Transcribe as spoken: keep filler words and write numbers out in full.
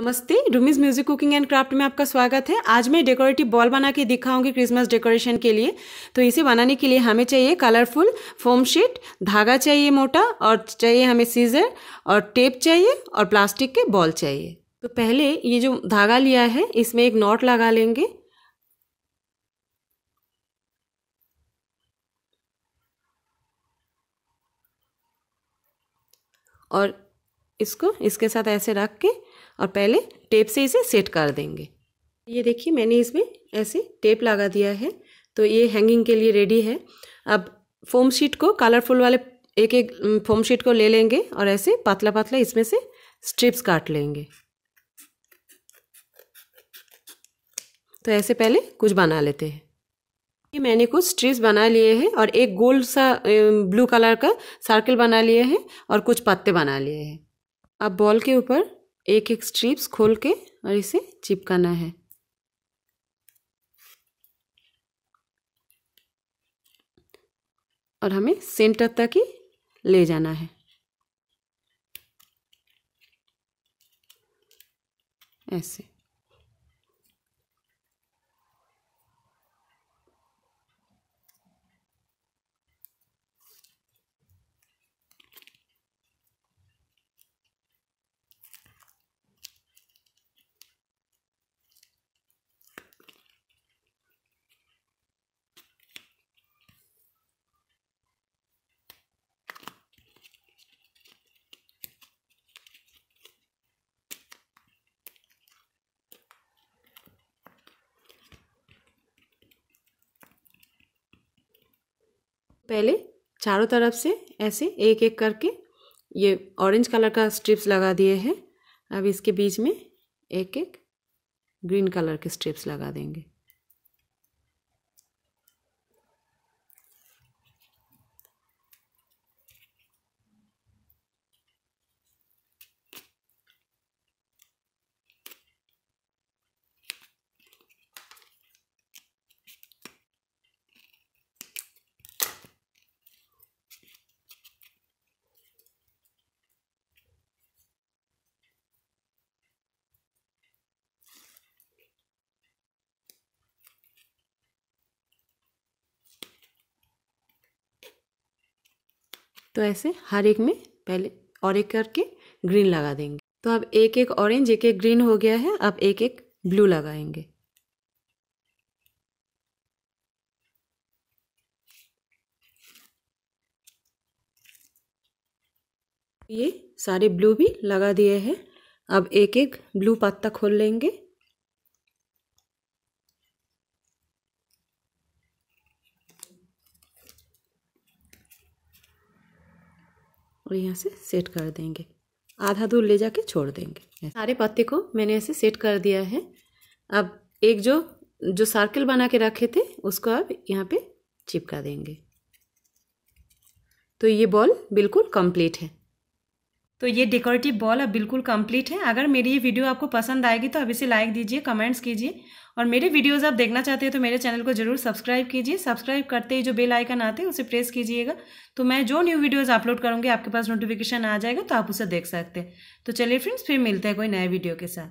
नमस्ते, Rumi's music cooking and craft में आपका स्वागत है। आज मैं डेकोरेटिव बॉल बना के दिखाऊंगी क्रिसमस डेकोरेशन के लिए। तो इसे बनाने के लिए हमें चाहिए कलरफुल फोम शीट, धागा चाहिए मोटा, और चाहिए हमें सीजर और टेप चाहिए और प्लास्टिक के बॉल चाहिए। तो पहले ये जो धागा लिया है इसमें एक नॉट लगा लेंगे। और इसको इसके साथ ऐसे रख के और पहले टेप से इसे सेट कर देंगे। ये देखिए मैंने इसमें ऐसे टेप लगा दिया है। तो ये हैंगिंग के लिए रेडी है। अब फोम शीट को कलरफुल वाले एक एक फोम शीट को ले लेंगे और ऐसे पतला पतला इसमें से स्ट्रिप्स काट लेंगे। तो ऐसे पहले कुछ बना लेते हैं। ये मैंने कुछ स्ट्रिप्स बना लिए हैं और एक गोल सा ब्लू कलर का सर्कल बना लिए हैं और कुछ पत्ते बना लिए हैं। अब बॉल के ऊपर एक एक स्ट्रिप्स खोल के और इसे चिपकाना है। और हमें सेंटर तक ही ले जाना है, ऐसे। पहले चारों तरफ से ऐसे एक एक करके ये ऑरेंज कलर का स्ट्रिप्स लगा दिए हैं। अब इसके बीच में एक एक ग्रीन कलर के स्ट्रिप्स लगा देंगे। तो ऐसे हर एक में पहले और एक करके ग्रीन लगा देंगे। तो अब एक एक ऑरेंज एक एक ग्रीन हो गया है। अब एक एक ब्लू लगाएंगे। ये सारे ब्लू भी लगा दिए हैं। अब एक एक ब्लू पत्ता खोल लेंगे। और यहाँ से सेट कर देंगे, आधा दूर ले जाके छोड़ देंगे। सारे पत्ते को मैंने ऐसे सेट कर दिया है। अब एक जो जो सर्कल बना के रखे थे उसको अब यहाँ पे चिपका देंगे। तो ये बॉल बिल्कुल कंप्लीट है। तो ये डेकोरेटिव बॉल अब बिल्कुल कंप्लीट है। अगर मेरी ये वीडियो आपको पसंद आएगी तो अब इसे लाइक दीजिए, कमेंट्स कीजिए, और मेरे वीडियोस आप देखना चाहते हैं तो मेरे चैनल को जरूर सब्सक्राइब कीजिए। सब्सक्राइब करते ही जो बेल आइकन आते हैं उसे प्रेस कीजिएगा, तो मैं जो न्यू वीडियोस अपलोड करूँगी आपके पास नोटिफिकेशन आ जाएगा, तो आप उसे देख सकते हैं। तो चलिए फ्रेंड्स, फिर मिलते हैं कोई नए वीडियो के साथ।